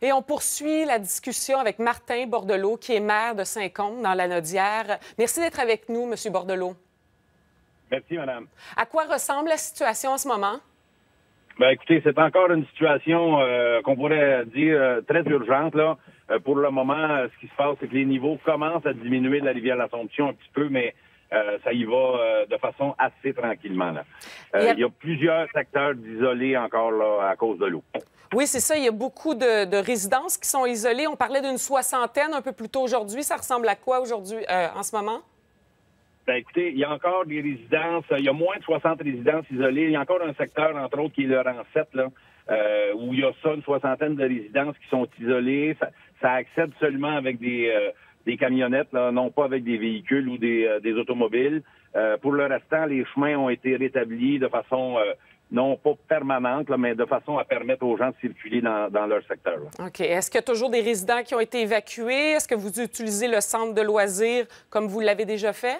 Et on poursuit la discussion avec Martin Bordeleau, qui est maire de Saint-Côme, dans la Nodière. Merci d'être avec nous, M. Bordeleau. Merci, madame. À quoi ressemble la situation en ce moment? Bien, écoutez, c'est encore une situation qu'on pourrait dire très urgente, là. Pour le moment, ce qui se passe, c'est que les niveaux commencent à diminuer de la rivière L'Assomption un petit peu, mais ça y va de façon assez tranquillement, là. Il y a plusieurs secteurs isolés encore, là, à cause de l'eau. Oui, c'est ça. Il y a beaucoup de résidences qui sont isolées. On parlait d'une 60aine un peu plus tôt aujourd'hui. Ça ressemble à quoi aujourd'hui, en ce moment? Bien, écoutez, il y a encore des résidences. Il y a moins de 60 résidences isolées. Il y a encore un secteur, entre autres, qui est le rang 7, là, où il y a ça, une 60aine de résidences qui sont isolées. Ça accède seulement avec des camionnettes, là, non pas avec des véhicules ou des automobiles. Pour le restant, les chemins ont été rétablis de façon... non pas permanente, là, mais de façon à permettre aux gens de circuler dans leur secteur, là. OK. Est-ce qu'il y a toujours des résidents qui ont été évacués? Est-ce que vous utilisez le centre de loisirs comme vous l'avez déjà fait?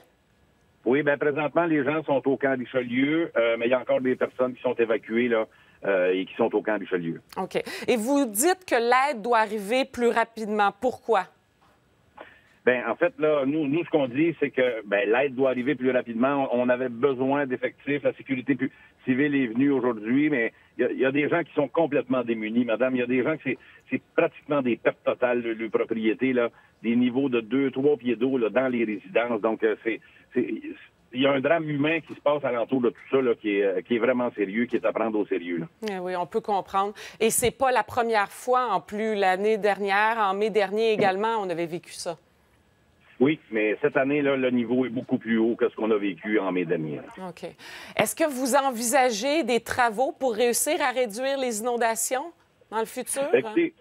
Oui, bien, présentement, les gens sont au camp Richelieu, mais il y a encore des personnes qui sont évacuées, là, et qui sont au camp Richelieu. OK. Et vous dites que l'aide doit arriver plus rapidement. Pourquoi? Bien, en fait, là, nous, ce qu'on dit, c'est que l'aide doit arriver plus rapidement. On avait besoin d'effectifs. La sécurité civile est venue aujourd'hui, mais il y a des gens qui sont complètement démunis, madame. Il y a des gens qui c'est pratiquement des pertes totales de leur propriété, là, des niveaux de 2-3 pieds d'eau, là, dans les résidences. Donc, il y a un drame humain qui se passe alentour de tout ça, là, qui est vraiment sérieux, qui est à prendre au sérieux, là. Oui, on peut comprendre. Et c'est pas la première fois, en plus. L'année dernière, en mai dernier également, on avait vécu ça. Oui, mais cette année, là, le niveau est beaucoup plus haut que ce qu'on a vécu en mai dernier. OK. Est-ce que vous envisagez des travaux pour réussir à réduire les inondations dans le futur? Écoutez,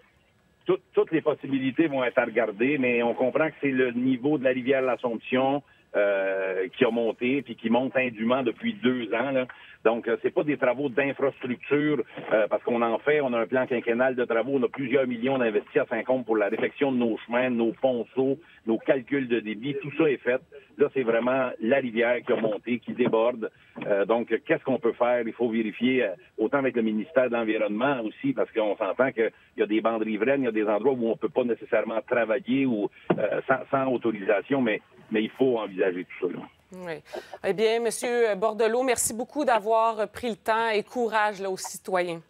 toutes les possibilités vont être à regarder, mais on comprend que c'est le niveau de la rivière L'Assomption qui a monté, puis qui monte indûment depuis 2 ans, là. Donc, c'est pas des travaux d'infrastructure, parce qu'on en fait, on a un plan quinquennal de travaux, on a plusieurs millions d'investis à Saint-Côme pour la réfection de nos chemins, nos ponceaux, nos calculs de débit, tout ça est fait. Là, c'est vraiment la rivière qui a monté, qui déborde. Donc, qu'est-ce qu'on peut faire? Il faut vérifier, autant avec le ministère de l'Environnement aussi, parce qu'on s'entend qu'il y a des bandes riveraines, il y a des endroits où on peut pas nécessairement travailler ou sans autorisation, mais il faut envisager tout ça, là. Oui. Eh bien, M. Bordeleau, merci beaucoup d'avoir pris le temps et courage là, aux citoyens.